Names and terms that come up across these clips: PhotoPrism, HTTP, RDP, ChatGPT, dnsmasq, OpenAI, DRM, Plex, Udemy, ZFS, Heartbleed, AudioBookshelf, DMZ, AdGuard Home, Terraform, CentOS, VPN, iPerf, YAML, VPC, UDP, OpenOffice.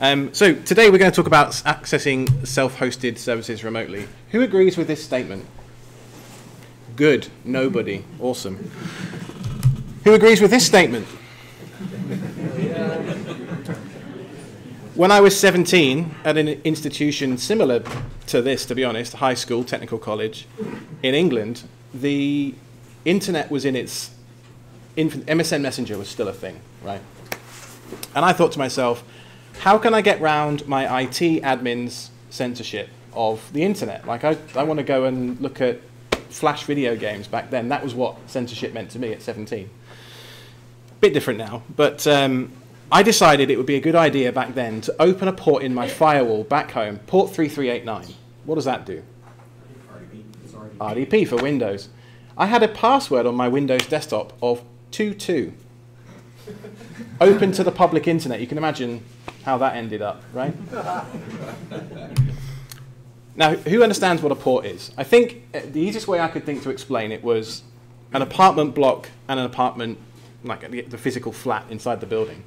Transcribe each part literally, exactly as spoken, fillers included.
Um, so today we're going to talk about accessing self-hosted services remotely. Who agrees with this statement? Good. Nobody. Awesome. Who agrees with this statement? When I was seventeen at an institution similar to this, to be honest, high school, technical college, in England, the internet was in its infant, M S N Messenger was still a thing, right? And I thought to myself, how can I get round my I T admin's censorship of the internet? Like, I, I want to go and look at Flash video games back then. That was what censorship meant to me at seventeen. Bit different now, but um, I decided it would be a good idea back then to open a port in my firewall back home, port three three eight nine. What does that do? R D P for Windows. I had a password on my Windows desktop of two two. Open to the public internet. You can imagine how that ended up, right? Now, who understands what a port is? I think the easiest way I could think to explain it was an apartment block and an apartment, like the physical flat inside the building.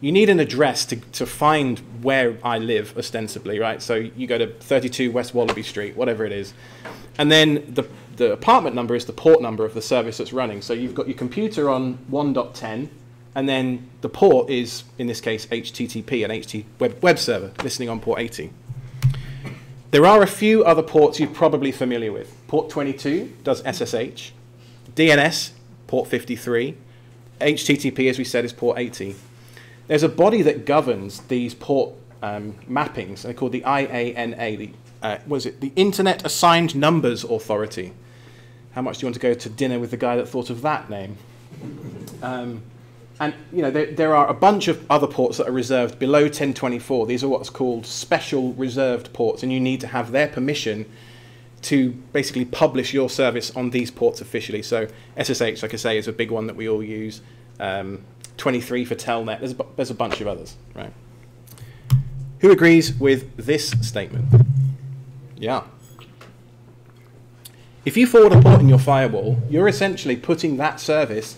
You need an address to, to find where I live, ostensibly, right? So you go to thirty-two West Wallaby Street, whatever it is. And then the, the apartment number is the port number of the service that's running. So you've got your computer on one dot ten, and then the port is, in this case, H T T P, an H T T P web, web server, listening on port eighty. There are a few other ports you're probably familiar with. Port twenty-two does S S H. D N S, port fifty-three. H T T P, as we said, is port eighty. There's a body that governs these port um, mappings. They're called the I A N A, the, uh, was it the Internet Assigned Numbers Authority. How much do you want to go to dinner with the guy that thought of that name? Um, and you know, there, there are a bunch of other ports that are reserved below ten twenty-four. These are what's called special reserved ports, and you need to have their permission to basically publish your service on these ports officially. So S S H, like I say, is a big one that we all use. Um, twenty-three for Telnet. There's a, there's a bunch of others, right? Who agrees with this statement? Yeah. If you forward a port in your firewall, you're essentially putting that service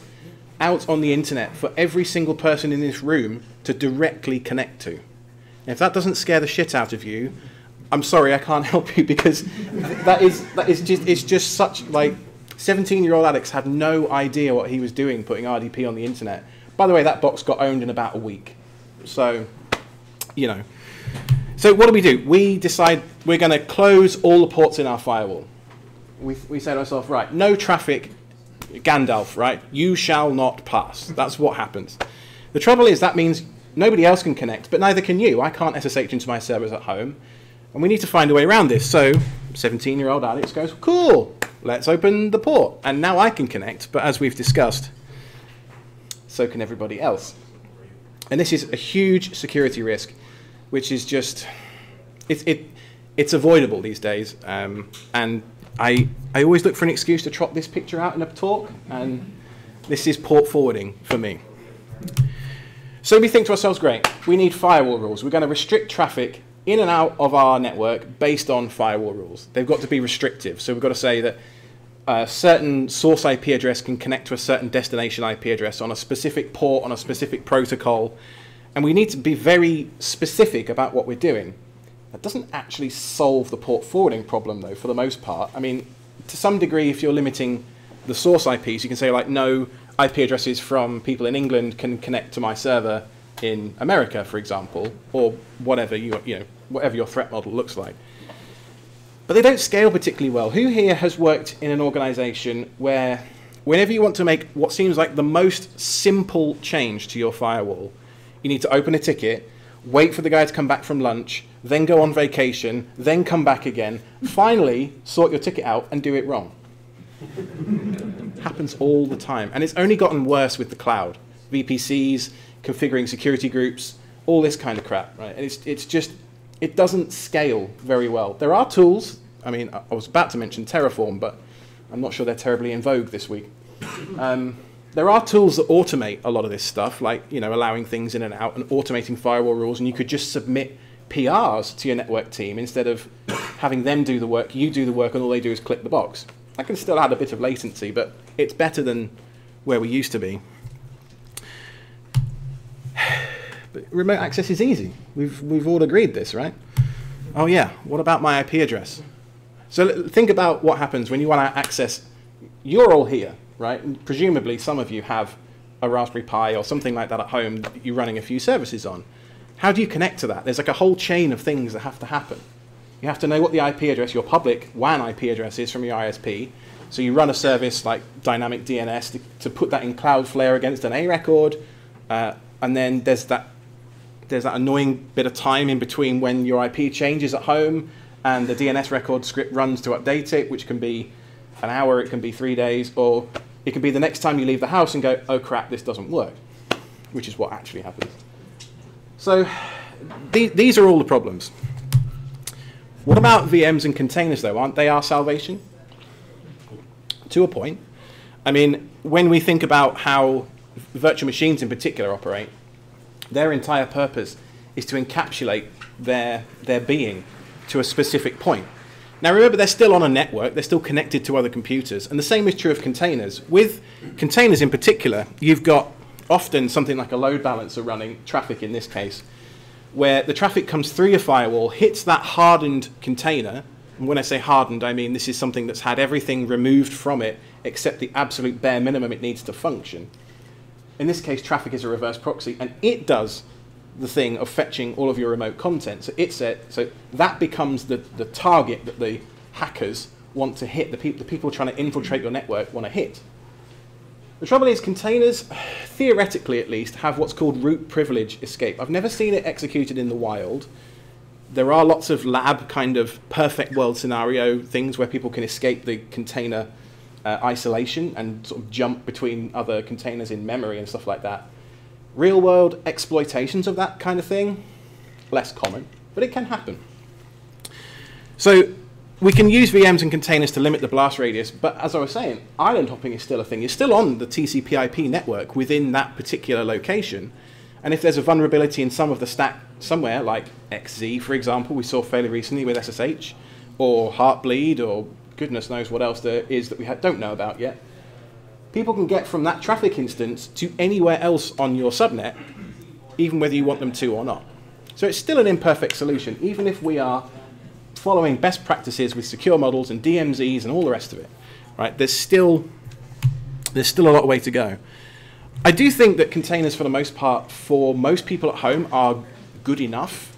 out on the internet for every single person in this room to directly connect to. And if that doesn't scare the shit out of you, I'm sorry, I can't help you, because that is, that is just, it's just such, like, seventeen-year-old Alex had no idea what he was doing putting R D P on the internet. By the way, that box got owned in about a week. So, you know. So what do we do? We decide we're going to close all the ports in our firewall. We, we say to ourselves, right, no traffic, Gandalf, right? You shall not pass. That's what happens. The trouble is that means nobody else can connect, but neither can you. I can't S S H into my servers at home. And we need to find a way around this. So seventeen-year-old Alex goes, cool, let's open the port. And now I can connect, but as we've discussed, so can everybody else. And this is a huge security risk, which is just, it, it, it's avoidable these days. Um, and I, I always look for an excuse to trot this picture out in a talk, and this is port forwarding for me. So we think to ourselves, great, we need firewall rules. We're going to restrict traffic in and out of our network based on firewall rules. They've got to be restrictive. So we've got to say that a certain source I P address can connect to a certain destination I P address on a specific port, on a specific protocol. And we need to be very specific about what we're doing. That doesn't actually solve the port forwarding problem, though, for the most part. I mean, to some degree, if you're limiting the source I Ps, you can say, like, no I P addresses from people in England can connect to my server in America, for example, or whatever, you, you know, whatever your threat model looks like. But they don't scale particularly well. Who here has worked in an organization where whenever you want to make what seems like the most simple change to your firewall, you need to open a ticket, wait for the guy to come back from lunch, then go on vacation, then come back again, finally sort your ticket out and do it wrong? Happens all the time. And it's only gotten worse with the cloud. V P Cs, configuring security groups, all this kind of crap, right? And it's, it's just, it doesn't scale very well. There are tools. I mean, I was about to mention Terraform, but I'm not sure they're terribly in vogue this week. Um, there are tools that automate a lot of this stuff, like, you know, allowing things in and out and automating firewall rules, and you could just submit P Rs to your network team instead of having them do the work. You do the work, and all they do is click the box. I can still add a bit of latency, but it's better than where we used to be. But remote access is easy. We've, we've all agreed this, right? Oh yeah, what about my I P address? So think about what happens when you want to access, you're all here, right? And presumably some of you have a Raspberry Pi or something like that at home that you're running a few services on. How do you connect to that? There's like a whole chain of things that have to happen. You have to know what the I P address, your public W A N I P address is from your I S P. So you run a service like dynamic D N S to, to put that in Cloudflare against an A record. Uh, and then there's that, there's that annoying bit of time in between when your I P changes at home and the D N S record script runs to update it, which can be an hour, it can be three days, or it can be the next time you leave the house and go, oh crap, this doesn't work, which is what actually happens. So th these are all the problems. What about V Ms and containers though? Aren't they our salvation? To a point. I mean, when we think about how virtual machines in particular operate, their entire purpose is to encapsulate their, their being to a specific point. Now remember, they're still on a network, they're still connected to other computers, and the same is true of containers. With containers in particular, you've got often something like a load balancer running, Traefik in this case, where the traffic comes through your firewall, hits that hardened container, and when I say hardened, I mean this is something that's had everything removed from it except the absolute bare minimum it needs to function. In this case, Traefik is a reverse proxy, and it does the thing of fetching all of your remote content. So it's a, so that becomes the, the target that the hackers want to hit, the, pe the people trying to infiltrate your network want to hit. The trouble is, containers, theoretically at least, have what's called root privilege escape. I've never seen it executed in the wild. There are lots of lab kind of perfect world scenario things where people can escape the container uh, isolation and sort of jump between other containers in memory and stuff like that. Real world exploitations of that kind of thing, less common, but it can happen. So we can use V Ms and containers to limit the blast radius, but as I was saying, island hopping is still a thing. You're still on the T C P I P network within that particular location, and if there's a vulnerability in some of the stack somewhere, like X Z, for example, we saw fairly recently with S S H, or Heartbleed, or goodness knows what else there is that we don't know about yet, people can get from that traffic instance to anywhere else on your subnet, even whether you want them to or not. So it's still an imperfect solution, even if we are following best practices with secure models and D M Zs and all the rest of it. Right? There's still, there's still a lot of way to go. I do think that containers, for the most part, for most people at home, are good enough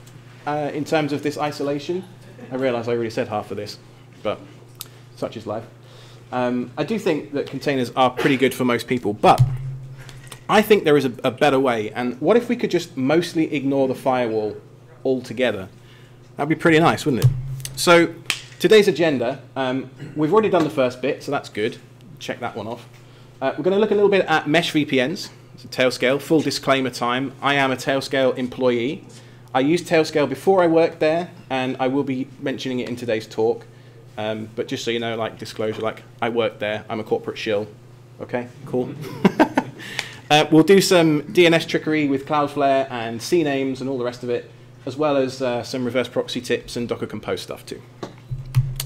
uh, in terms of this isolation. I realize I already said half of this, but such is life. Um, I do think that containers are pretty good for most people, but I think there is a, a better way. And what if we could just mostly ignore the firewall altogether? That'd be pretty nice, wouldn't it? So today's agenda, um, we've already done the first bit, so that's good. Check that one off. Uh, we're going to look a little bit at mesh V P Ns, so Tailscale. Full disclaimer time, I am a Tailscale employee. I used Tailscale before I worked there, and I will be mentioning it in today's talk. Um, but just so you know, like disclosure, like I work there, I'm a corporate shill. Okay, cool. uh, we'll do some D N S trickery with Cloudflare and C names and all the rest of it, as well as uh, some reverse proxy tips and Docker Compose stuff too.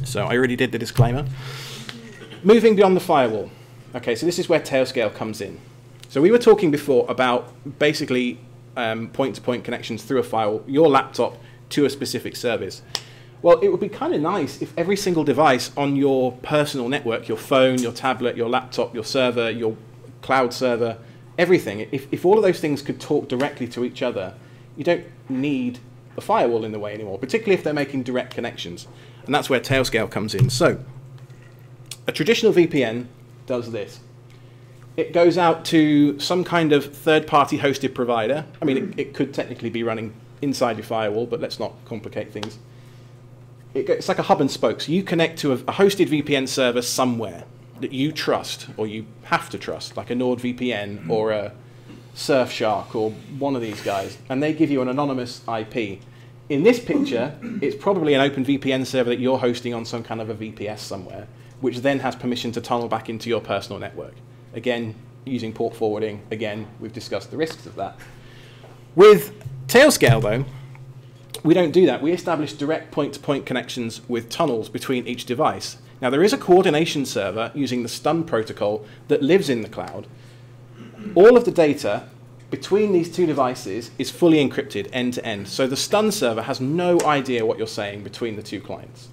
So I already did the disclaimer. Moving beyond the firewall. Okay, so this is where Tailscale comes in. So we were talking before about basically um, point-to-point connections through a firewall, your laptop to a specific service. Well, it would be kind of nice if every single device on your personal network, your phone, your tablet, your laptop, your server, your cloud server, everything, if, if all of those things could talk directly to each other, you don't need a firewall in the way anymore, particularly if they're making direct connections. And that's where Tailscale comes in. So a traditional V P N does this. It goes out to some kind of third-party hosted provider. I mean, it, it could technically be running inside your firewall, but let's not complicate things. It's like a hub and spoke. So you connect to a hosted V P N server somewhere that you trust, or you have to trust, like a NordVPN or a Surfshark or one of these guys, and they give you an anonymous I P. In this picture, it's probably an OpenVPN server that you're hosting on some kind of a V P S somewhere, which then has permission to tunnel back into your personal network. Again, using port forwarding. Again, we've discussed the risks of that. With Tailscale, though, we don't do that. We establish direct point-to-point connections with tunnels between each device. Now, there is a coordination server using the STUN protocol that lives in the cloud. All of the data between these two devices is fully encrypted end-to-end. So the STUN server has no idea what you're saying between the two clients.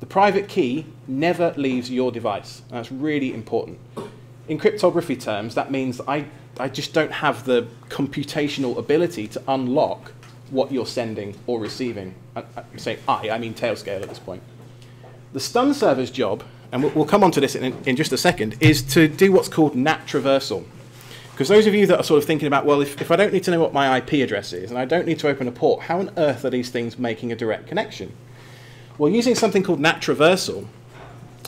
The private key never leaves your device. That's really important. In cryptography terms, that means I, I just don't have the computational ability to unlock what you're sending or receiving. I, I say I, I mean Tailscale at this point. The STUN server's job, and we'll, we'll come on to this in, in just a second, is to do what's called N A T traversal. Because those of you that are sort of thinking about, well, if, if I don't need to know what my I P address is, and I don't need to open a port, how on earth are these things making a direct connection? Well, using something called N A T traversal,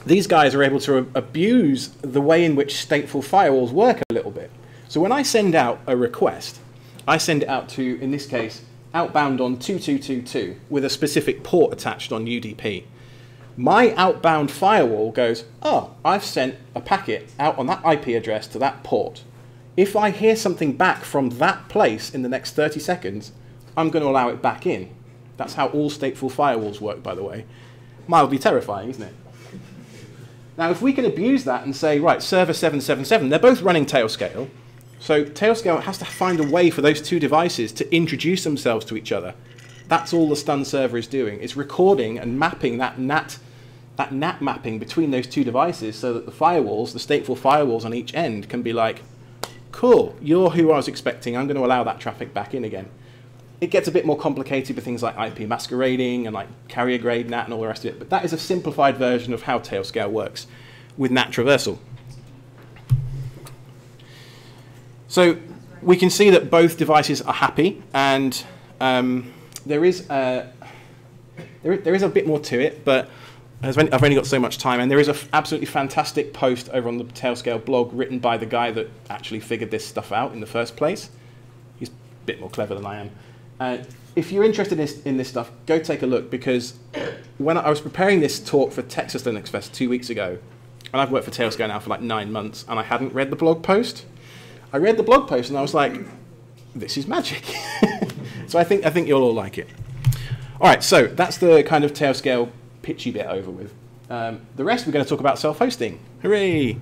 these guys are able to abuse the way in which stateful firewalls work a little bit. So when I send out a request, I send it out to, in this case, outbound on two two two two with a specific port attached on U D P. My outbound firewall goes, oh, I've sent a packet out on that I P address to that port. If I hear something back from that place in the next thirty seconds, I'm going to allow it back in. That's how all stateful firewalls work, by the way. Mildly terrifying, isn't it? Now, if we can abuse that and say, right, server seven seven seven, they're both running Tailscale. So Tailscale has to find a way for those two devices to introduce themselves to each other. That's all the STUN server is doing. It's recording and mapping that N A T, that N A T mapping between those two devices so that the firewalls, the stateful firewalls on each end, can be like, cool, you're who I was expecting. I'm going to allow that traffic back in again. It gets a bit more complicated with things like I P masquerading and like carrier grade N A T and all the rest of it, but that is a simplified version of how Tailscale works with N A T traversal. So we can see that both devices are happy, and um, there is a, there, there is a bit more to it, but I've only got so much time, and there is an absolutely fantastic post over on the Tailscale blog written by the guy that actually figured this stuff out in the first place. He's a bit more clever than I am. Uh, if you're interested in this, in this stuff, go take a look, because when I was preparing this talk for Texas Linux Fest two weeks ago, and I've worked for Tailscale now for like nine months, and I hadn't read the blog post. I read the blog post, and I was like, this is magic. So I think, I think you'll all like it. All right, so that's the kind of Tailscale pitchy bit over with. Um, the rest we're going to talk about self-hosting. Hooray!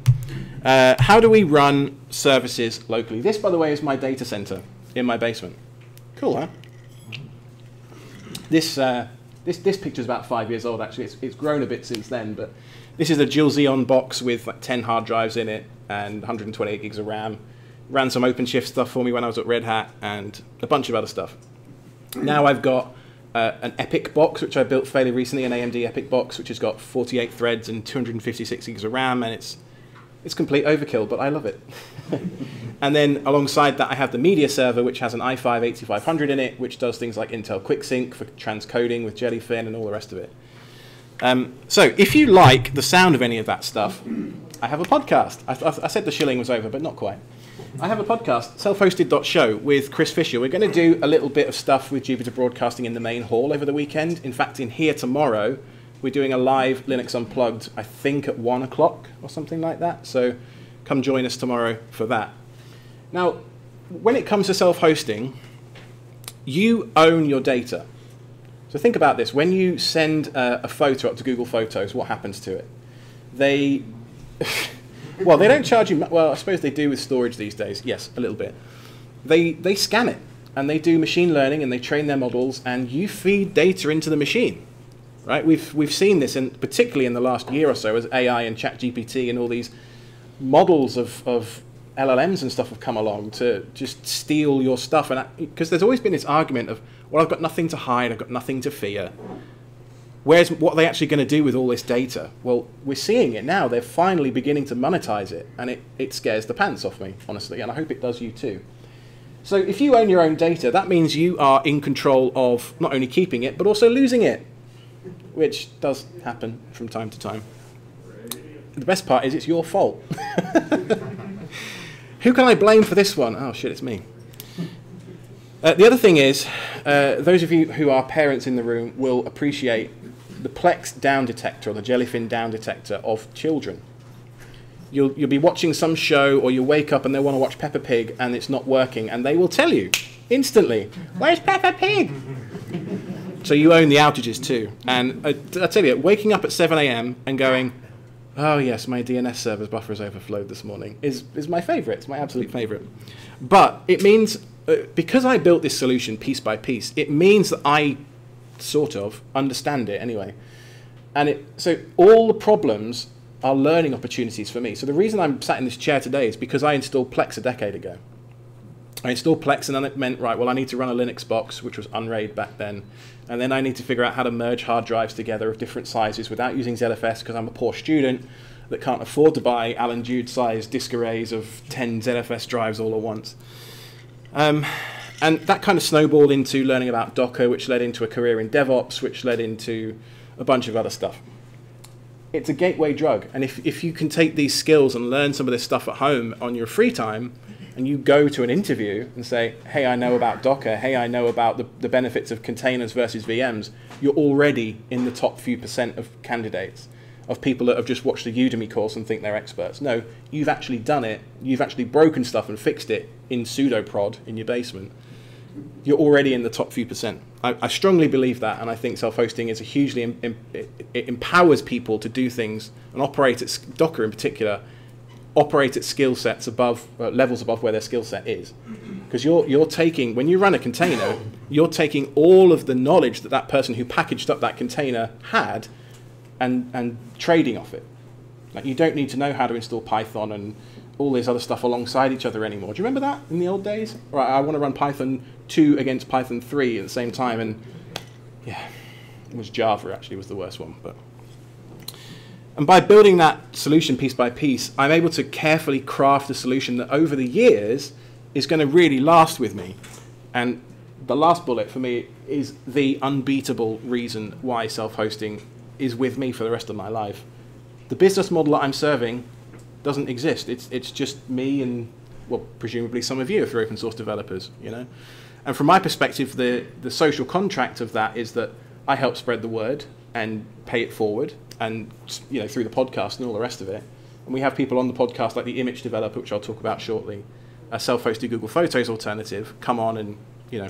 Uh, how do we run services locally? This, by the way, is my data center in my basement. Cool, huh? This, uh, this, this picture is about five years old, actually. It's, it's grown a bit since then, but this is a dual Xeon box with like ten hard drives in it and one hundred twenty-eight gigs of RAM. Ran some OpenShift stuff for me when I was at Red Hat and a bunch of other stuff. Now I've got uh, an Epic box, which I built fairly recently, an A M D Epic box, which has got forty-eight threads and two hundred fifty-six gigs of RAM, and it's, it's complete overkill, but I love it. And then alongside that, I have the media server, which has an i five eighty-five hundred in it, which does things like Intel QuickSync for transcoding with Jellyfin and all the rest of it. Um, so if you like the sound of any of that stuff, I have a podcast. I, th I said the shilling was over, but not quite. I have a podcast, self hosted dot show, with Chris Fisher. We're going to do a little bit of stuff with Jupiter Broadcasting in the main hall over the weekend. In fact, in here tomorrow, we're doing a live Linux Unplugged, I think, at one o'clock or something like that. So come join us tomorrow for that. Now, when it comes to self-hosting, you own your data. So think about this. When you send uh, a photo up to Google Photos, what happens to it? They, well, they don't charge you, well, I suppose they do with storage these days. Yes, a little bit. They, they scan it, and they do machine learning, and they train their models, and you feed data into the machine. Right? We've, we've seen this, in, particularly in the last year or so, as A I and ChatGPT and all these models of... of L L Ms and stuff have come along to just steal your stuff. And because there's always been this argument of, well, I've got nothing to hide, I've got nothing to fear. Where's, what are they actually going to do with all this data? Well, we're seeing it now. They're finally beginning to monetize it. And it, it scares the pants off me, honestly. And I hope it does you too. So if you own your own data, that means you are in control of not only keeping it, but also losing it, which does happen from time to time. The best part is it's your fault. Who can I blame for this one? Oh, shit, it's me. Uh, the other thing is, uh, those of you who are parents in the room will appreciate the Plex down detector or the Jellyfin down detector of children. You'll, you'll be watching some show, or you wake up and they want to watch Peppa Pig and it's not working, and they will tell you instantly, where's Peppa Pig? So you own the outages too. And I, I tell you, waking up at seven A M and going, Oh yes, my D N S server's buffer has overflowed this morning is, is my favorite. It's my absolute favorite. But it means, uh, because I built this solution piece by piece, it means that I sort of understand it anyway. And it, so all the problems are learning opportunities for me. So the reason I'm sat in this chair today is because I installed Plex a decade ago. I installed Plex and then it meant, right, well, I need to run a Linux box, which was Unraid back then. And then I need to figure out how to merge hard drives together of different sizes without using Z F S, because I'm a poor student that can't afford to buy Alan Jude-sized disk arrays of ten Z F S drives all at once. Um, and that kind of snowballed into learning about Docker, which led into a career in DevOps, which led into a bunch of other stuff. It's a gateway drug. And if, if you can take these skills and learn some of this stuff at home on your free time, and you go to an interview and say, hey, I know about Docker, hey, I know about the, the benefits of containers versus V Ms, you're already in the top few percent of candidates, of people that have just watched a Udemy course and think they're experts. No, you've actually done it. You've actually broken stuff and fixed it in pseudoprod in your basement. You're already in the top few percent. I, I strongly believe that, and I think self-hosting is a hugely, im, im, it, it empowers people to do things and operate at Docker in particular, operate at skill sets above, uh, levels above where their skill set is. Because you're, you're taking, when you run a container, you're taking all of the knowledge that that person who packaged up that container had and, and trading off it. Like, you don't need to know how to install Python and all this other stuff alongside each other anymore. Do you remember that in the old days? Right, I want to run Python two against Python three at the same time, and yeah, it was Java actually was the worst one. But. And by building that solution piece by piece, I'm able to carefully craft a solution that over the years is going to really last with me. And the last bullet for me is the unbeatable reason why self-hosting is with me for the rest of my life. The business model that I'm serving doesn't exist. It's, it's just me and, well, presumably some of you if you're open source developers, you know. And from my perspective, the, the social contract of that is that I help spread the word and pay it forward, and, you know, through the podcast and all the rest of it. And we have people on the podcast like the Image developer, which I'll talk about shortly, a self-hosted Google Photos alternative, come on and, you know,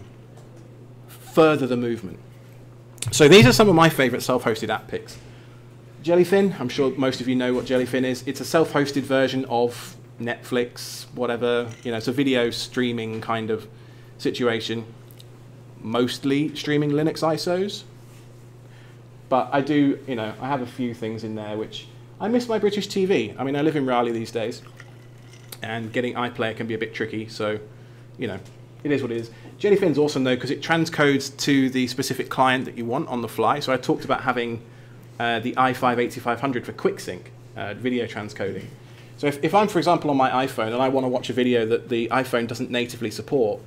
further the movement. So these are some of my favorite self-hosted app picks. Jellyfin, I'm sure most of you know what Jellyfin is. It's a self-hosted version of Netflix, whatever, you know, it's a video streaming kind of situation, mostly streaming Linux I S Os. But I do, you know, I have a few things in there which I miss my British T V. I mean, I live in Raleigh these days, and getting iPlayer can be a bit tricky. So, you know, it is what it is. Jellyfin's awesome though because it transcodes to the specific client that you want on the fly. So I talked about having uh, the i five eighty-five hundred for QuickSync uh, video transcoding. So if, if I'm, for example, on my iPhone and I want to watch a video that the iPhone doesn't natively support,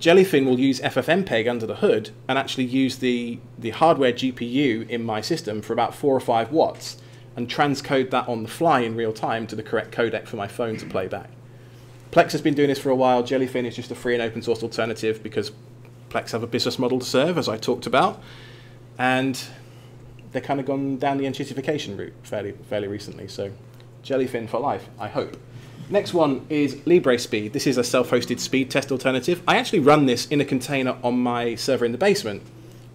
Jellyfin will use F F mpeg under the hood and actually use the, the hardware G P U in my system for about four or five watts and transcode that on the fly in real time to the correct codec for my phone to play back. Plex has been doing this for a while. Jellyfin is just a free and open source alternative because Plex have a business model to serve, as I talked about, and they've kind of gone down the entitification route fairly, fairly recently. So Jellyfin for life, I hope. Next one is LibreSpeed. This is a self-hosted speed test alternative. I actually run this in a container on my server in the basement,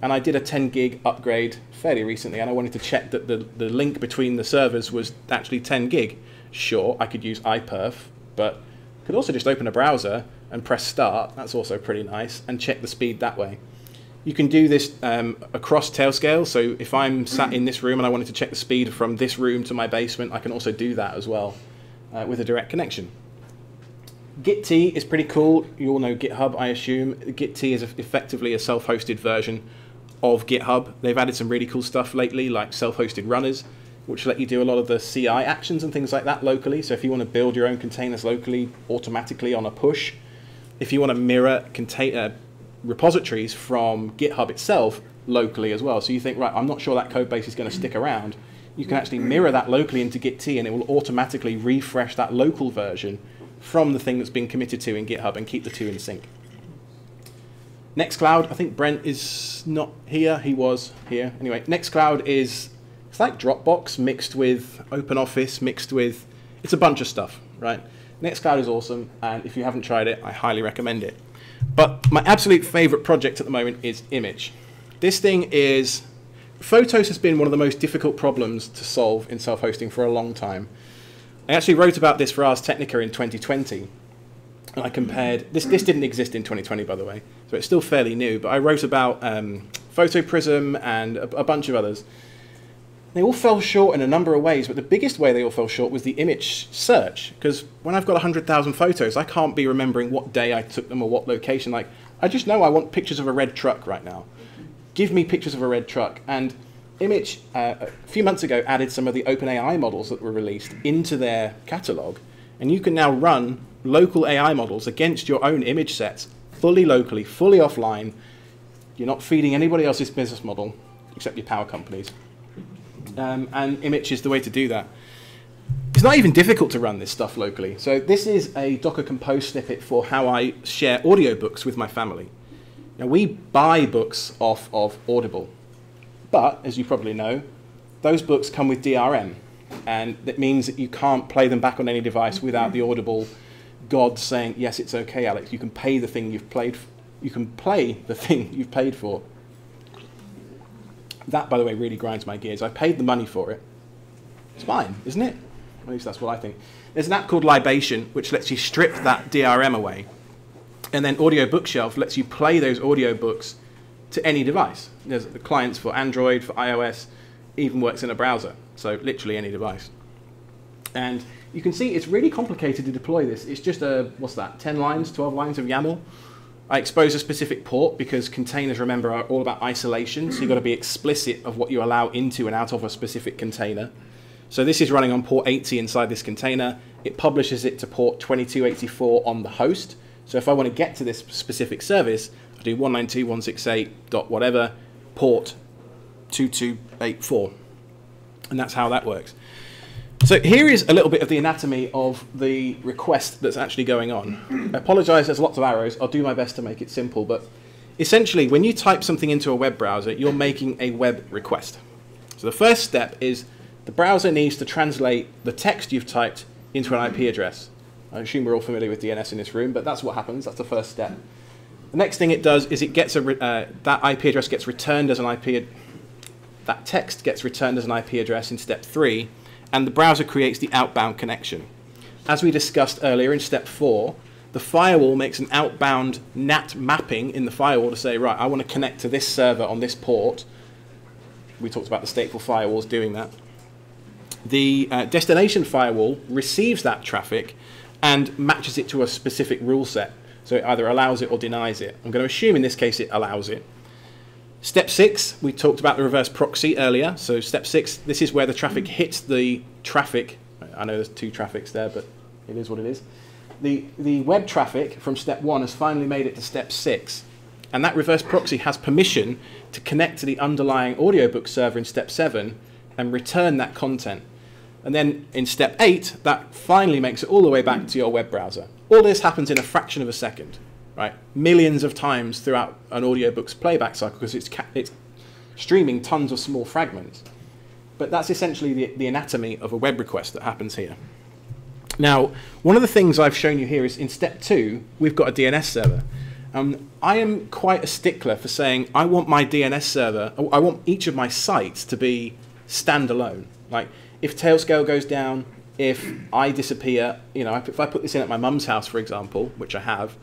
and I did a ten gig upgrade fairly recently, and I wanted to check that the, the link between the servers was actually ten gig. Sure, I could use iPerf, but could also just open a browser and press start. That's also pretty nice, and check the speed that way. You can do this um, across Tailscale, so if I'm sat in this room and I wanted to check the speed from this room to my basement, I can also do that as well. Uh, with a direct connection. Gitea is pretty cool. You all know GitHub, I assume. Gitea is effectively a self-hosted version of GitHub. They've added some really cool stuff lately, like self-hosted runners, which let you do a lot of the C I actions and things like that locally. So if you want to build your own containers locally, automatically on a push, if you want to mirror container repositories from GitHub itself locally as well. So you think, right, I'm not sure that code base is going to stick around. You can actually mirror that locally into Gitea, and it will automatically refresh that local version from the thing that's been committed to in GitHub and keep the two in sync. Nextcloud, I think Brent is not here. He was here. Anyway, Nextcloud is, it's like Dropbox mixed with OpenOffice, mixed with, it's a bunch of stuff, right? Nextcloud is awesome, and if you haven't tried it, I highly recommend it. But my absolute favorite project at the moment is Image. This thing is Photos has been one of the most difficult problems to solve in self-hosting for a long time. I actually wrote about this for Ars Technica in twenty twenty, and I compared, this, this didn't exist in twenty twenty, by the way, so it's still fairly new, but I wrote about um, PhotoPrism and a, a bunch of others. They all fell short in a number of ways, but the biggest way they all fell short was the image search, because when I've got one hundred thousand photos, I can't be remembering what day I took them or what location. Like, I just know I want pictures of a red truck right now. Give me pictures of a red truck. And Image, uh, a few months ago, added some of the OpenAI models that were released into their catalog. And you can now run local A I models against your own image sets, fully locally, fully offline. You're not feeding anybody else's business model, except your power companies. Um, and Image is the way to do that. It's not even difficult to run this stuff locally. So this is a Docker Compose snippet for how I share audiobooks with my family. Now, we buy books off of Audible, but as you probably know, those books come with D R M, and that means that you can't play them back on any device without the Audible god saying, yes, it's okay, Alex, you can pay the thing you've played, f you can play the thing you've paid for. That, by the way, really grinds my gears. I paid the money for it. It's mine, isn't it? At least that's what I think. There's an app called Libation, which lets you strip that D R M away. And then Audio Bookshelf lets you play those audiobooks to any device. There's the clients for Android, for iOS, even works in a browser. So literally any device. And you can see it's really complicated to deploy this. It's just a, what's that, ten lines, twelve lines of YAML. I expose a specific port because containers, remember, are all about isolation. So you've got to be explicit of what you allow into and out of a specific container. So this is running on port eighty inside this container. It publishes it to port twenty-two eighty-four on the host. So if I want to get to this specific service, I do one ninety-two dot one sixty-eight dot whatever, port twenty-two eighty-four. And that's how that works. So here is a little bit of the anatomy of the request that's actually going on. I apologize, there's lots of arrows. I'll do my best to make it simple. But essentially, when you type something into a web browser, you're making a web request. So the first step is the browser needs to translate the text you've typed into an I P address. I assume we're all familiar with D N S in this room, but that's what happens. That's the first step. The next thing it does is it gets a uh, that I P address gets returned as an I P that text gets returned as an I P address in step three, and the browser creates the outbound connection. As we discussed earlier in step four, the firewall makes an outbound N A T mapping in the firewall to say, right, I want to connect to this server on this port. We talked about the stateful firewalls doing that. The uh, destination firewall receives that traffic and matches it to a specific rule set. So it either allows it or denies it. I'm going to assume in this case it allows it. Step six, we talked about the reverse proxy earlier. So step six, this is where the traffic hits the traffic. I know there's two traffics there, but it is what it is. The, the web traffic from step one has finally made it to step six. And that reverse proxy has permission to connect to the underlying audiobook server in step seven and return that content. And then in step eight, that finally makes it all the way back to your web browser. All this happens in a fraction of a second, right? Millions of times throughout an audiobook's playback cycle because it's, it's streaming tons of small fragments. But that's essentially the, the anatomy of a web request that happens here. Now, one of the things I've shown you here is in step two, we've got a D N S server. Um, I am quite a stickler for saying I want my D N S server, I want each of my sites to be standalone. Like, if Tailscale goes down, if I disappear, you know, if I put this in at my mum's house, for example, which I have,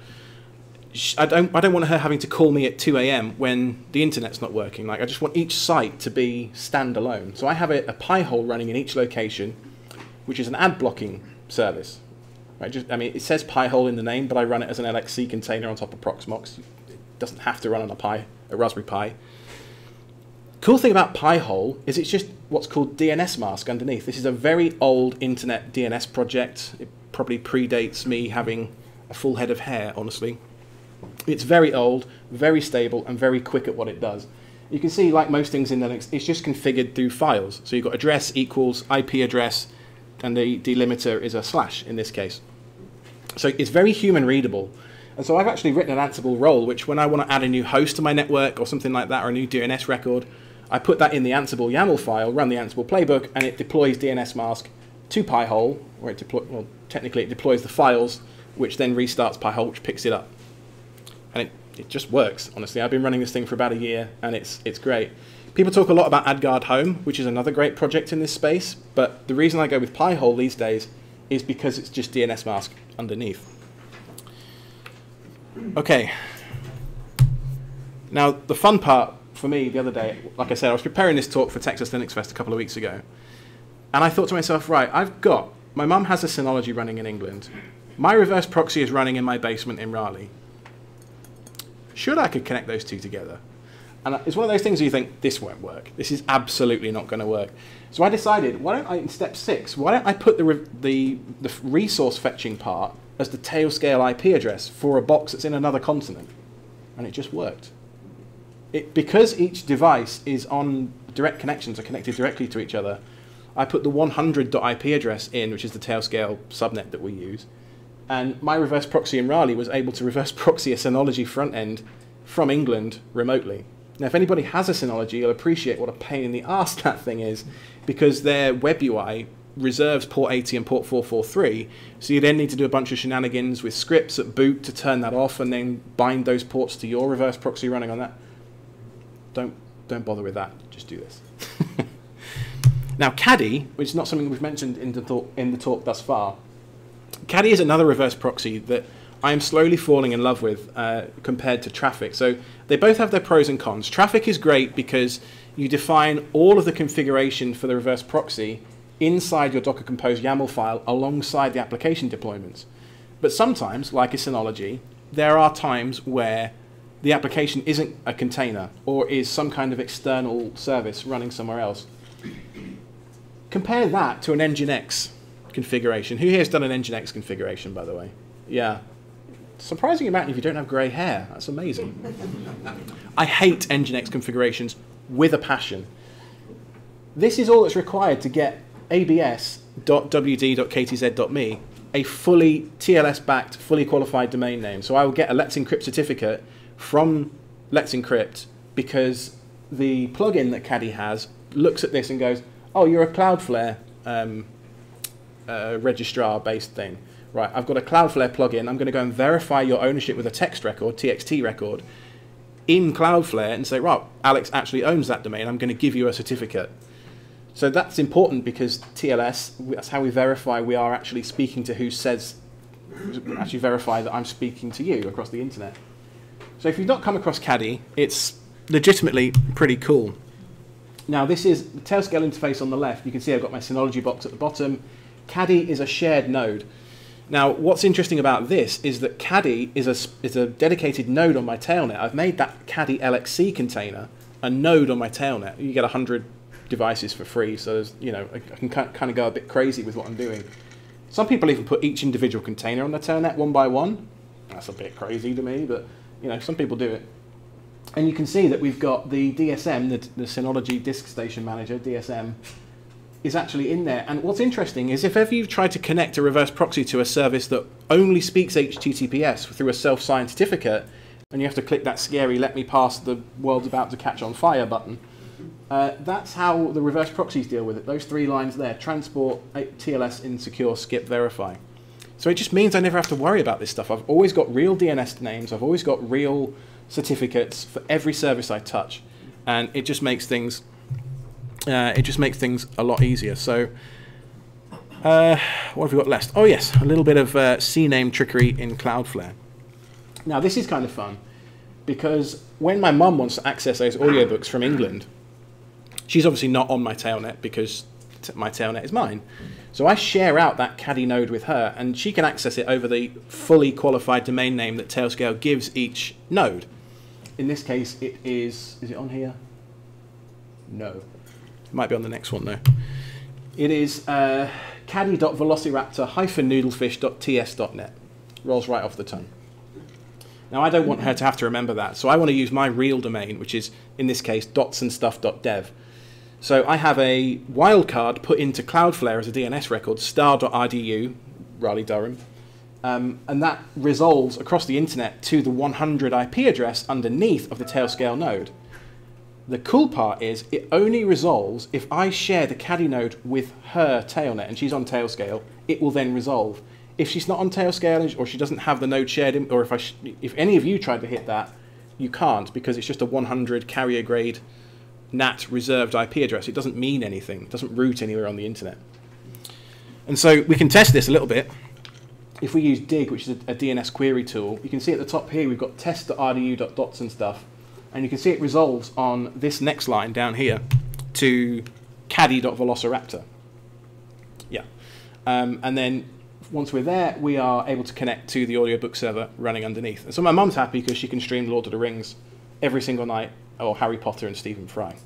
I don't, I don't want her having to call me at two A M when the internet's not working. Like, I just want each site to be standalone. So I have a, a Pi-hole running in each location, which is an ad blocking service. Right? Just, I mean, it says Pi-hole in the name, but I run it as an L X C container on top of Proxmox. It doesn't have to run on a Pi, a Raspberry Pi. Cool thing about Pi-hole is it's just what's called D N S mask underneath. This is a very old internet D N S project. It probably predates me having a full head of hair, honestly. It's very old, very stable, and very quick at what it does. You can see, like most things in Linux, it's just configured through files. So you've got address equals I P address, and the delimiter is a slash in this case. So it's very human readable. And so I've actually written an Ansible role, which when I want to add a new host to my network or something like that, or a new D N S record, I put that in the Ansible YAML file, run the Ansible playbook, and it deploys D N S mask to Pi-hole, or it deploy, well, technically it deploys the files, which then restarts Pi-hole, which picks it up. And it, it just works, honestly. I've been running this thing for about a year, and it's, it's great. People talk a lot about AdGuard Home, which is another great project in this space, but the reason I go with Pi-hole these days is because it's just D N S mask underneath. Okay. Now, the fun part for me the other day, like I said, I was preparing this talk for Texas Linux Fest a couple of weeks ago, and I thought to myself, right, I've got, my mum has a Synology running in England. My reverse proxy is running in my basement in Raleigh. Should I could connect those two together? And it's one of those things where you think, this won't work. This is absolutely not going to work. So I decided, why don't I, in step six, why don't I put the, re the, the resource fetching part as the Tailscale I P address for a box that's in another continent? And it just worked. It, because each device is on direct connections, are connected directly to each other, I put the one hundred dot I P address in, which is the Tailscale subnet that we use. And my reverse proxy in Raleigh was able to reverse proxy a Synology front end from England remotely. Now, if anybody has a Synology, you'll appreciate what a pain in the arse that thing is, because their web U I reserves port eighty and port four forty-three, so you then need to do a bunch of shenanigans with scripts at boot to turn that off and then bind those ports to your reverse proxy running on that. Don't, don't bother with that. Just do this. Now, Caddy, which is not something we've mentioned in the, talk, in the talk thus far, Caddy is another reverse proxy that I am slowly falling in love with uh, compared to Traefik. So they both have their pros and cons. Traefik is great because you define all of the configuration for the reverse proxy inside your Docker Compose YAML file alongside the application deployments. But sometimes, like a Synology, there are times where the application isn't a container or is some kind of external service running somewhere else. Compare that to an NGINX configuration. Who here has done an NGINX configuration, by the way? Yeah. Surprising amount if you don't have grey hair. That's amazing. I hate NGINX configurations with a passion. This is all that's required to get abs dot w d dot k t z dot m e a fully T L S-backed, fully qualified domain name. So I will get a Let's Encrypt certificate from Let's Encrypt because the plugin that Caddy has looks at this and goes, oh, you're a Cloudflare um, uh, registrar-based thing. Right, I've got a Cloudflare plugin. I'm going to go and verify your ownership with a text record, T X T record, in Cloudflare and say, right, Alex actually owns that domain. I'm going to give you a certificate. So that's important because T L S, that's how we verify we are actually speaking to who says, actually verify that I'm speaking to you across the internet. So if you've not come across Caddy, it's legitimately pretty cool. Now, this is the Tailscale interface on the left. You can see I've got my Synology box at the bottom. Caddy is a shared node. Now, what's interesting about this is that Caddy is a, is a dedicated node on my Tailnet. I've made that Caddy L X C container a node on my Tailnet. You get one hundred devices for free, so there's, you know, I can kind of go a bit crazy with what I'm doing. Some people even put each individual container on the Tailnet one by one. That's a bit crazy to me, but, you know, some people do it. And you can see that we've got the D S M, the, the Synology Disk Station Manager, D S M, is actually in there. And what's interesting is if ever you've tried to connect a reverse proxy to a service that only speaks H T T P S through a self-signed certificate, and you have to click that scary let me pass the world's about to catch on fire button, uh, that's how the reverse proxies deal with it. Those three lines there, transport, T L S, insecure, skip, verify. So it just means I never have to worry about this stuff. I've always got real D N S names. I've always got real certificates for every service I touch. And it just makes things Uh, it just makes things a lot easier. So uh, what have we got left? Oh, yes, a little bit of uh, C name trickery in Cloudflare. Now, this is kind of fun because when my mum wants to access those audiobooks from England, she's obviously not on my Tailnet because t my Tailnet is mine. So I share out that Caddy node with her, and she can access it over the fully qualified domain name that Tailscale gives each node. In this case, it is... Is it on here? No. Might be on the next one though. It is uh, caddy dot velociraptor dash noodlefish dot t s dot net. Rolls right off the tongue. Now I don't want her to have to remember that, so I want to use my real domain, which is in this case dots and stuff dot dev. So I have a wildcard put into Cloudflare as a D N S record, star dot r d u, Raleigh Durham, um, and that resolves across the internet to the one hundred I P address underneath of the Tailscale node. The cool part is it only resolves if I share the Caddy node with her Tailnet and she's on Tailscale, it will then resolve. If she's not on Tailscale or she doesn't have the node shared, in, or if, I sh if any of you tried to hit that, you can't because it's just a one hundred carrier grade N A T reserved I P address. It doesn't mean anything. It doesn't route anywhere on the internet. And so we can test this a little bit. If we use dig, which is a, a D N S query tool, you can see at the top here we've got test.rdu.dots and stuff. And you can see it resolves on this next line down here to caddy.velociraptor. Yeah. Um, and then once we're there, we are able to connect to the audiobook server running underneath. And so my mum's happy because she can stream Lord of the Rings every single night, or Harry Potter and Stephen Fry.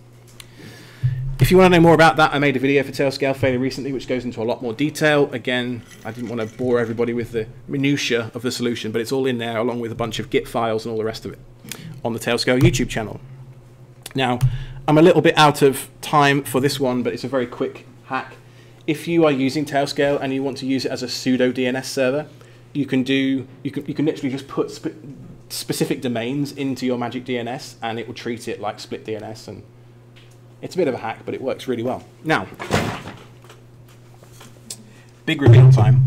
If you want to know more about that, I made a video for Tailscale fairly recently, which goes into a lot more detail. Again, I didn't want to bore everybody with the minutiae of the solution, but it's all in there, along with a bunch of Git files and all the rest of it, on the Tailscale YouTube channel. Now, I'm a little bit out of time for this one, but it's a very quick hack. If you are using Tailscale and you want to use it as a pseudo D N S server, you can do you can you can literally just put spe specific domains into your magic D N S, and it will treat it like split D N S, and it's a bit of a hack, but it works really well. Now, big reveal time.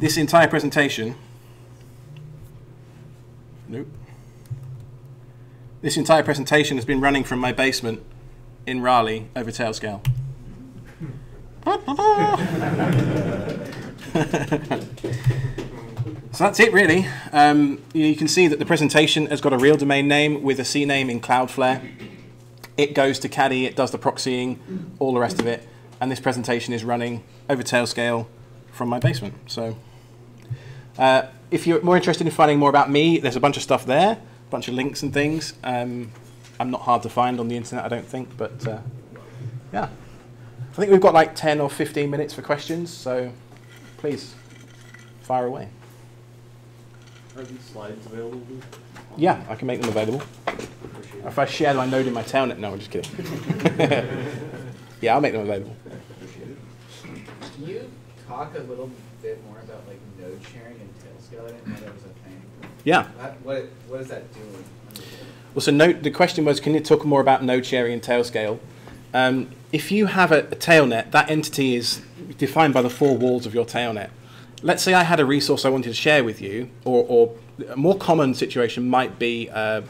This entire presentation, nope. This entire presentation has been running from my basement in Raleigh over Tailscale. So that's it, really. Um, you can see that the presentation has got a real domain name with a C name in Cloudflare. It goes to Caddy, it does the proxying, all the rest of it. And this presentation is running over Tailscale from my basement. So uh, if you're more interested in finding more about me, there's a bunch of stuff there, a bunch of links and things. Um, I'm not hard to find on the internet, I don't think, but uh, yeah. I think we've got like ten or fifteen minutes for questions, so please fire away. Are these slides available? Yeah, I can make them available. If I share my node in my town, no, I'm just kidding. Yeah, I'll make them available. Can you talk a little bit more about like node sharing and Tailscale? I didn't know that was a thing. Yeah. What, what is that doing? Well, so node, the question was, can you talk more about node sharing and Tailscale? Um, if you have a, a tailnet, that entity is defined by the four walls of your tailnet. Let's say I had a resource I wanted to share with you, or, or a more common situation might be uh,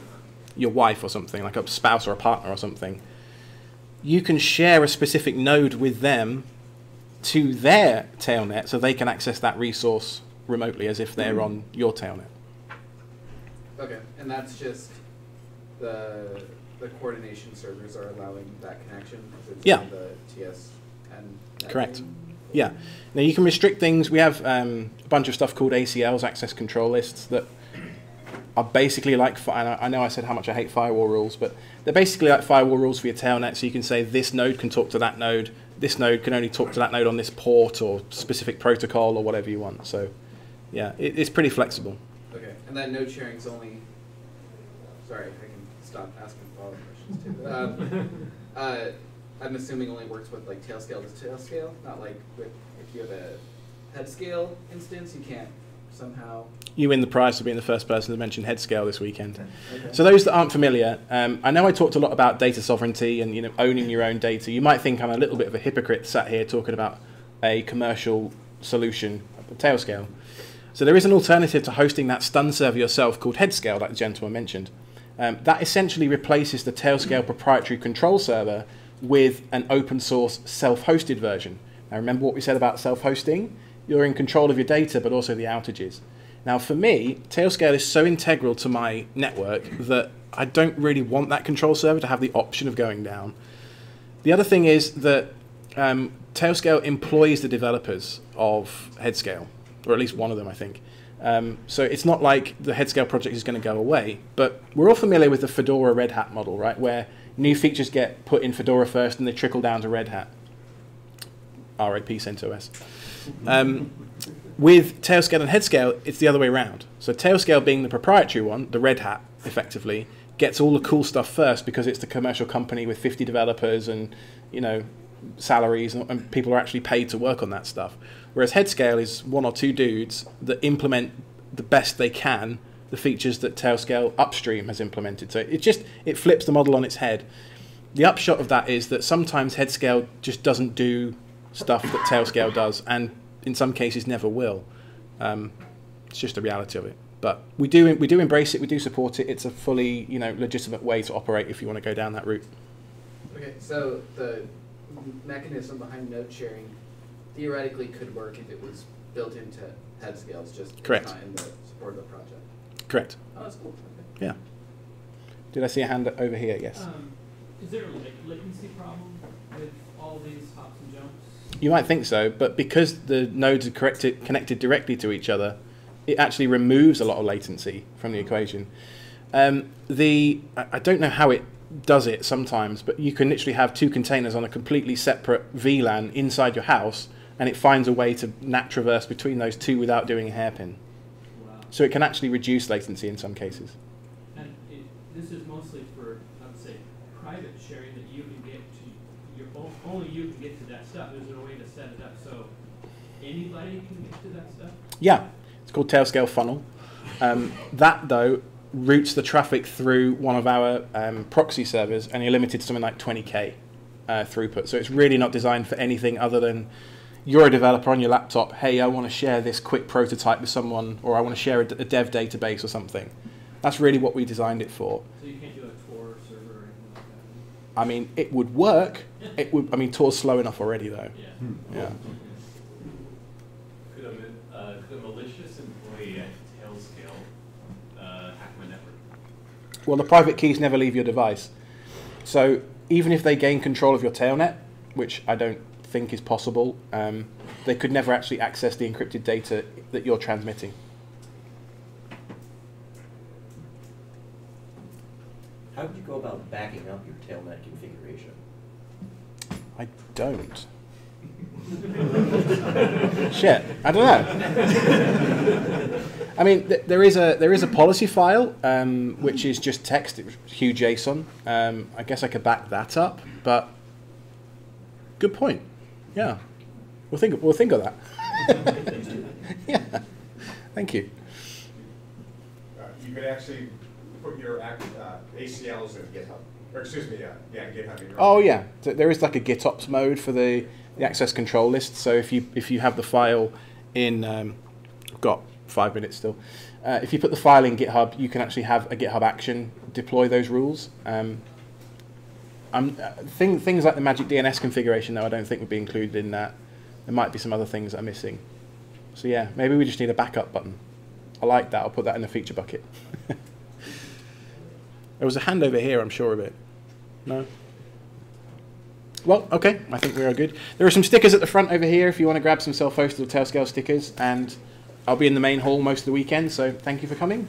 your wife or something, like a spouse or a partner or something. You can share a specific node with them to their tailnet so they can access that resource remotely as if they're mm-hmm. on your tailnet. Okay, and that's just the... the coordination servers are allowing that connection? Yeah. The T S and correct. Thing? Yeah. Now, you can restrict things. We have um, a bunch of stuff called A C Ls, access control lists, that are basically like, I know I said how much I hate firewall rules, but they're basically like firewall rules for your tailnet. So you can say this node can talk to that node, this node can only talk to that node on this port or specific protocol or whatever you want. So, yeah, it, it's pretty flexible. Okay. And that node sharing is only, sorry, I can stop asking. Too. Um, uh, I'm assuming only works with like Tailscale to Tailscale, not like with, if you have a Headscale instance, you can't somehow. You win the prize for being the first person to mention Headscale this weekend. Okay. So those that aren't familiar, um, I know I talked a lot about data sovereignty and you know owning your own data. You might think I'm a little bit of a hypocrite sat here talking about a commercial solution at Tailscale. So there is an alternative to hosting that stun server yourself called Headscale, like the gentleman mentioned. Um, that essentially replaces the Tailscale proprietary control server with an open source self-hosted version. Now remember what we said about self-hosting? You're in control of your data, but also the outages. Now for me, Tailscale is so integral to my network that I don't really want that control server to have the option of going down. The other thing is that um, Tailscale employs the developers of Headscale, or at least one of them, I think. Um, so it's not like the Headscale project is going to go away, but we're all familiar with the Fedora Red Hat model, right? Where new features get put in Fedora first and they trickle down to Red Hat. R I P CentOS. Um, with Tailscale and Headscale, it's the other way around. So Tailscale being the proprietary one, the Red Hat, effectively, gets all the cool stuff first because it's the commercial company with fifty developers and, you know, salaries and people are actually paid to work on that stuff. Whereas Headscale is one or two dudes that implement the best they can the features that Tailscale upstream has implemented. So it just, it flips the model on its head. The upshot of that is that sometimes Headscale just doesn't do stuff that Tailscale does, and in some cases never will. Um, it's just the reality of it. But we do we do embrace it. We do support it. It's a fully you know legitimate way to operate if you want to go down that route. Okay, so the mechanism behind node sharing theoretically could work if it was built into Headscale, just correct. Not in the support of the project. Correct. Oh, that's cool. Okay. Yeah. Did I see a hand over here? Yes. Um, is there a latency problem with all these hops and jumps? You might think so, but because the nodes are corrected, connected directly to each other, it actually removes a lot of latency from the equation. Um, the I, I don't know how it does it sometimes, but you can literally have two containers on a completely separate V LAN inside your house, and it finds a way to N A T traverse between those two without doing a hairpin. Wow. So it can actually reduce latency in some cases. And it, this is mostly for, I would say, private sharing that you can get to, your own, only you can get to that stuff. Is there a way to set it up so anybody can get to that stuff? Yeah. It's called Tailscale Funnel. Um, that, though, routes the traffic through one of our um, proxy servers, and you're limited to something like twenty K uh, throughput. So it's really not designed for anything other than you're a developer on your laptop, hey, I want to share this quick prototype with someone, or I want to share a, a dev database or something. That's really what we designed it for. So you can't do a Tor server or anything like that? I mean, it would work. It would, I mean, Tor's slow enough already, though. Yeah. Hmm. Yeah. Well, the private keys never leave your device. So even if they gain control of your Tailnet, which I don't think is possible, um, they could never actually access the encrypted data that you're transmitting. How would you go about backing up your Tailnet configuration? I don't. Shit, I don't know. I mean, th there is a there is a policy file um, which is just text, it's Q JSON. Um, I guess I could back that up, but good point. Yeah, we'll think of, we'll think of that. Yeah, thank you. Uh, you could actually put your uh, A C Ls in GitHub, or excuse me, yeah, yeah, GitHub. In your oh own. Yeah, so there is like a GitOps mode for the. The access control list. So if you if you have the file in, um, I've got five minutes still. Uh, if you put the file in GitHub, you can actually have a GitHub action deploy those rules. Um, I'm, uh, thing, things like the magic D N S configuration, though, I don't think would be included in that. There might be some other things that are missing. So yeah, maybe we just need a backup button. I like that. I'll put that in the feature bucket. There was a hand over here, I'm sure of it. No. Well, okay, I think we are good. There are some stickers at the front over here if you want to grab some self-hosted or Tailscale stickers, and I'll be in the main hall most of the weekend, so thank you for coming.